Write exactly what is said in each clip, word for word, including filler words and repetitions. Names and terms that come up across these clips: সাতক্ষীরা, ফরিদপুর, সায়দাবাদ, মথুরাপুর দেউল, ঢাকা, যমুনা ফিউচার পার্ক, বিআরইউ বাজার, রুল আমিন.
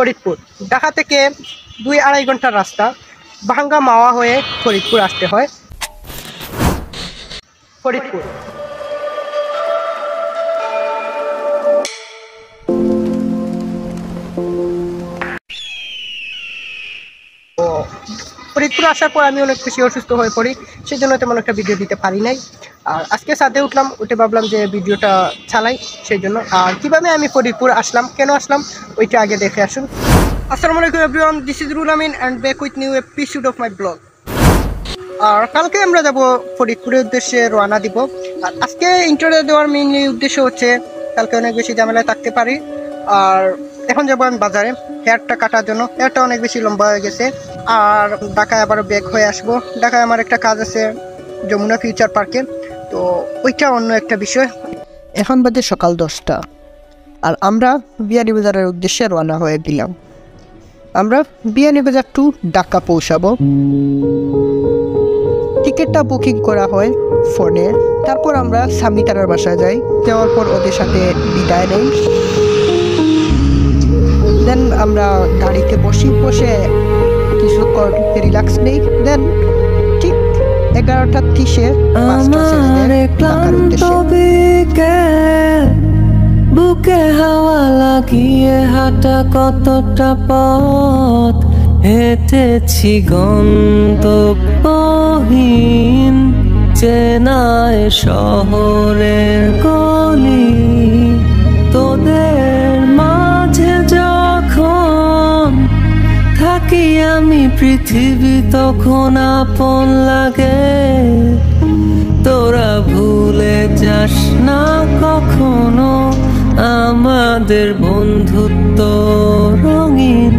ফরিদপুর। ঢাকা থেকে দুই আড়াই ঘন্টার রাস্তা, ভাঙ্গা মাওয়া হয়ে ফরিদপুর আসতে হয়। ফরিদপুর ফরিদপুর আসার পর আমি অনেক বেশি অসুস্থ হয়ে পড়ি, সেই জন্য তেমন একটা ভিডিও দিতে পারি নাই। আর আজকে সাথে উঠলাম, উঠে ভাবলাম যে ভিডিওটা চালাই, সেই জন্য। আর কীভাবে আমি ফরিদপুর আসলাম, কেন আসলাম, ওইটা আগে দেখে আসুন। আসসালামু আলাইকুম everyone, this is রুল আমিন and back with new episode of my blog. আর কালকে আমরা যাব ফরিদপুরের উদ্দেশ্যে রওনা দিব। আর আজকে ইন্টারভিউ দেওয়ার মেইনলি উদ্দেশ্য হচ্ছে কালকে অনেক বেশি ঝামেলায় থাকতে পারি। আর এখন যাবো আমি বাজারে হেয়ারটা কাটার জন্য, হেয়ারটা অনেক বেশি লম্বা হয়ে গেছে। আর ঢাকায় আবারও ব্যাক হয়ে আসবো। ঢাকায় আমার একটা কাজ আছে যমুনা ফিউচার পার্কে, তো ওইটা অন্য একটা বিষয়। এখন বাজে সকাল দশটা, আর আমরা বিআরইউ বাজারের উদ্দেশ্যে রওনা হয়ে দিলাম। আমরা বিআরইউ বাজার টু ঢাকা পৌঁছাবো। টিকিটটা বুকিং করা হয় ফোনে, তারপর আমরা সামিতারার বাসায় যাই, যাওয়ার পর ওদের সাথে বিদায় নেই। দেন আমরা গাড়িতে বসি, বসে কিছুক্ষণ রিল্যাক্স নেই। দেন ঠিক এগারোটা তিরিশে বুকে হাওয়া লাগিয়ে হাঁটা কতটা পথ হেঁটেছি গন্তব্যহীন চেনায় শহরের গলি। তোদের মাঝে যখন থাকি আমি পৃথিবী তখন আপন লাগে, তোরা ভুলে যাস না কখনো আমাদের বন্ধুত্ব রঙিন।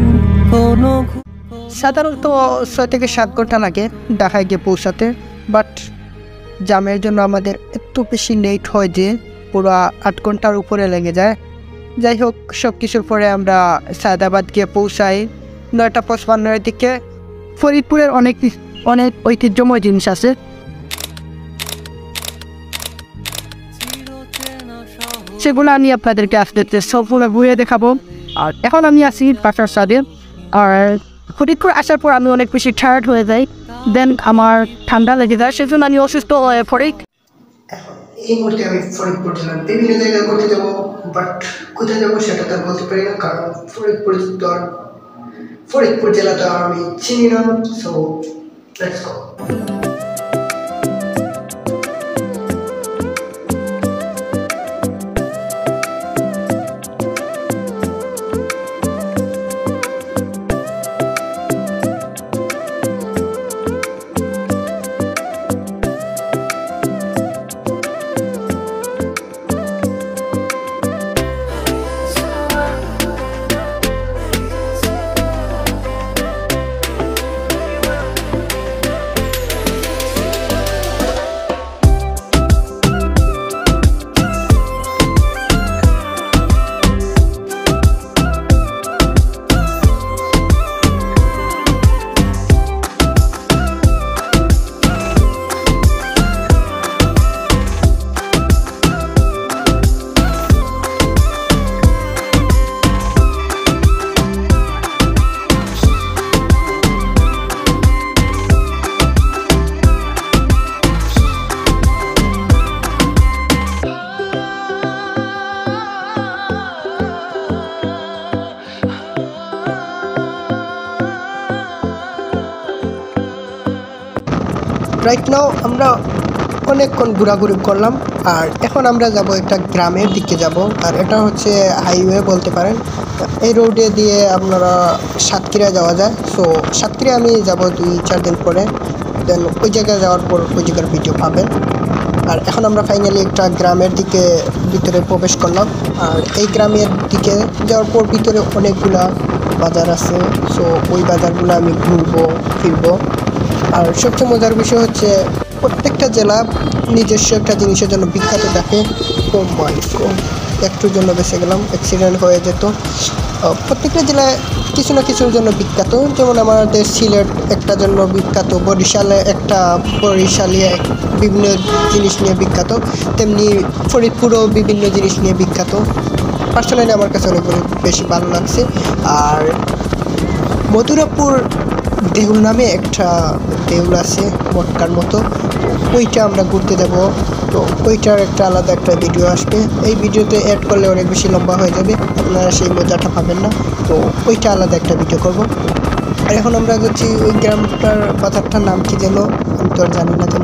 কোনো সাধারণত ছয় থেকে সাত ঘন্টা লাগে ঢাকায় গিয়ে পৌঁছাতে, বাট জামের জন্য আমাদের এত বেশি লেট হয় যে পুরো আট ঘন্টার উপরে লেগে যায়। যাই হোক, সব কিছুর পরে আমরা সায়দাবাদ গিয়ে পৌঁছাই নয়টা পঁচপান্নের দিকে। ফরিদপুরের অনেক অনেক ঐতিহ্যময় জিনিস আছে। সেগুলো আমি আপনাদেরকে আসতে সবগুলো ঘুরে দেখাবো। আর এখন আমি আসি বাসার সাথে। আর ফরিদপুর আসার পর আমি অনেক বেশি টায়ার্ড হয়ে যাই, দেন আমার ঠান্ডা লেগে যায়, সেজন্য আমি অসুস্থ হয়ে পড়ি। এই মুহূর্তে আমি ফরিদপুর জেলার বিভিন্ন জায়গায় ঘুরতে যাবো, বাট কোথায় যাবো সেটা তো বলতে পারি না, কারণ ফরিদপুর ফরিদপুর জেলাটা আমি চিনি না। So let's go. Right now আমরা অনেকক্ষণ ঘোরাঘুরি করলাম, আর এখন আমরা যাব একটা গ্রামের দিকে যাব। আর এটা হচ্ছে হাইওয়ে বলতে পারেন। এই রোডে দিয়ে আপনারা সাতক্ষীরা যাওয়া যায়। সো সাতক্ষীরা আমি যাব দুই চার দিন পরে, দেন ওই জায়গায় যাওয়ার পর ওই জায়গার ভিডিও পাবেন। আর এখন আমরা ফাইনালি একটা গ্রামের দিকে ভিতরে প্রবেশ করলাম। আর এই গ্রামের দিকে যাওয়ার পর ভিতরে অনেকগুলা বাজার আছে, সো ওই বাজারগুলো আমি ঘুরবো ফিরবো। আর সবচেয়ে মজার বিষয় হচ্ছে প্রত্যেকটা জেলা নিজস্ব একটা জিনিসের জন্য বিখ্যাত থাকে। কম বয়স একটুর জন্য বেঁচে গেলাম, অ্যাক্সিডেন্ট হয়ে যেত। প্রত্যেকটা জেলায় কিছু না কিছুর জন্য বিখ্যাত, যেমন আমাদের সিলেট একটা জন্য বিখ্যাত, বরিশালে একটা বরিশালে বিভিন্ন জিনিস নিয়ে বিখ্যাত, তেমনি ফরিদপুরও বিভিন্ন জিনিস নিয়ে বিখ্যাত। পাঁচটা লাইনে আমার কাছে অনেক বেশি ভালো লাগছে। আর মথুরাপুর দেউল নামে একটা দেউল আছে মটকার মতো, ওইটা আমরা ঘুরতে যাব, তো ওইটার একটা আলাদা একটা ভিডিও আসবে। এই ভিডিওতে অ্যাড করলে অনেক বেশি লম্বা হয়ে যাবে, আপনারা সেই মজাটা পাবেন না, তো ওইটা আলাদা একটা ভিডিও করব। আর এখন আমরা যাচ্ছি ওই গ্রামটার বাজারটার নাম কি যেন, আমি তো আর জানি না কেন।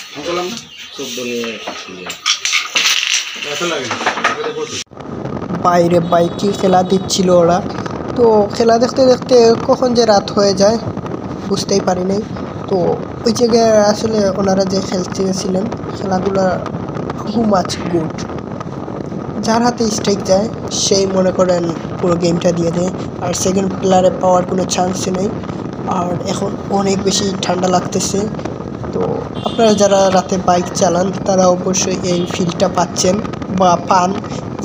বললাম না চোদ্দ নিয়ে এত লাগে বাইরে বাইকে খেলা দিচ্ছিল ওরা, তো খেলা দেখতে দেখতে কখন যে রাত হয়ে যায় বুঝতেই পারি নাই। তো ওই জায়গায় আসলে ওনারা যে খেলতেছিলেন খেলাধুলা হু মাচ গুড, যার হাতে স্ট্রাইক যায় সেই মনে করেন পুরো গেমটা দিয়ে দেয়, আর সেকেন্ড প্লেয়ারে পাওয়ার কোনো চান্সই নেই। আর এখন অনেক বেশি ঠান্ডা লাগতেছে, তো আপনারা যারা রাতে বাইক চালান তারা অবশ্যই এই ফিলটা পাচ্ছেন বা পান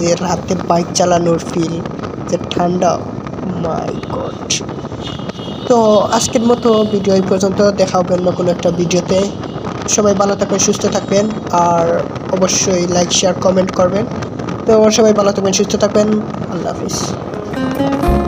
যে রাতে বাইক চালানোর ফিল যে ঠান্ডা, মাই গড। তো আজকের মতো ভিডিও এই পর্যন্ত, দেখা হবে অন্য কোনো একটা ভিডিওতে। সবাই ভালো থাকবেন, সুস্থ থাকবেন, আর অবশ্যই লাইক শেয়ার কমেন্ট করবেন। তো সবাই ভালো থাকবেন, সুস্থ থাকবেন, আল্লাহ হাফিজ।